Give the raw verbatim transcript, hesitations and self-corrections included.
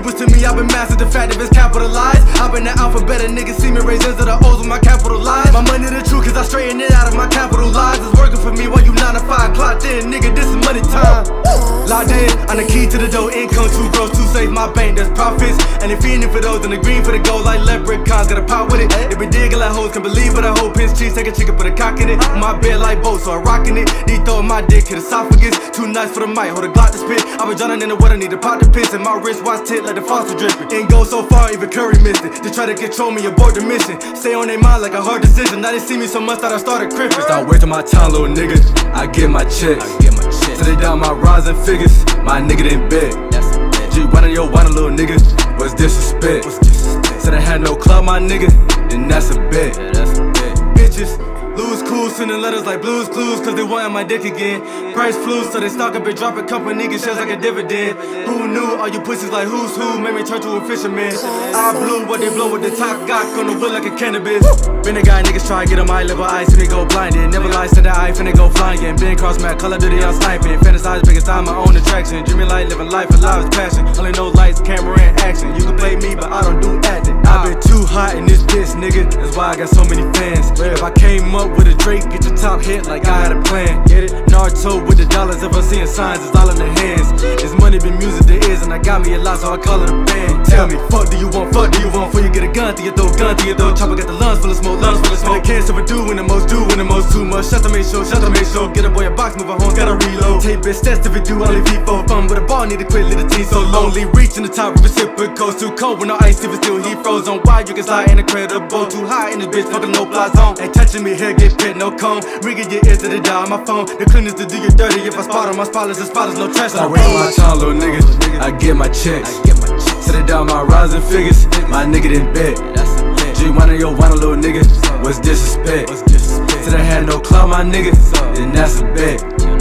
people to me, I've been mastered the fact if it's capitalized. I've been the alphabet, a nigga see me raise into the O's with my capital lies. My money the truth, cause I straighten it out of my capital lies. It's working for me while you nine to five clocked in, nigga, this is money time. Locked in, I'm the key to the dough, income too gross to save my bank, there's profits. And if fiending for those in the green for the gold like leprechauns, got a pot with it. They been digging like hoes, can't believe what a hoe pinch cheese, take a chicken, put a cock in it. My bed like both, so I'm rocking it. Need throwing my dick to the esophagus, too nice for the mic, hold a Glock to spit. I've been drowning in the water, need a pot to piss, and my wrist watch tit like the faucet dripping. Ain't go so far, even Curry missed it. They try to control me, abort the mission. Stay on their mind like a hard decision. Now they see me so much that I started crippin'. Stop wasting my time, little nigga. I get my checks. I get my checks. So they down my rising figures. My nigga didn't bet. G running your wine, little nigga. What's disrespect? What's disrespect? So they had no club, my nigga. Then that's a bet. Yeah, that's a bet. Bitches. Lose cool, sending letters like Blues Clues, cause they wantin' my dick again. Price flew, so they stock up and drop a couple niggas shares like a dividend. Who knew? All you pussies like who's who made me turn to a fisherman. I blew what they blow with the top Glock on the wood like a cannabis. Been a guy, niggas try to get on my level, I see me go blinded. Never lie, said that I finna go flying. Been cross map, color duty, I'm sniping. Fantasize, biggest time, my own attraction. Dreaming like living life, alive is passion. Only no lights, camera, and action. You can play me, but I don't do acting. I've been too hot in this bitch, nigga. That's why I got so many fans. If I came up with a Drake, get your top hit like I had a plan. Get it? Naruto with the dollars, if I'm seeing signs, it's all in the hands. It's money, been music, there is, and I got me a lot, so I call it a band. Tell me, fuck do you want, fuck do you want, before you get a gun to your throat, gun to your throat. Chopper got the lungs full of smoke, lungs full of smoke. And I can't stop a dude when the most do, when the most too much. Shut the make sure, shut the make sure. Get a boy a box, move a home, gotta reload. Tape bitch, test if it do, only V four. Fun with a ball, need to quit, little team so lonely. Reaching the top, reciprocal, too cold, when no ice, if it's still he froze on. Why you can slide incredible, too high in this bitch, fucking no fly zone. Ain't touching me here. Get pit, no comb. Rigging your ears to the die on my phone. The cleaners to do you dirty. If I spot on my spotless, the spotless, no trash. I raise my time, little nigga. I get my checks. Set it down, my rising figures. My nigga didn't bet. G one on your wine, little nigga. What's disrespect? Said I had no clout, my nigga. Then that's a bet.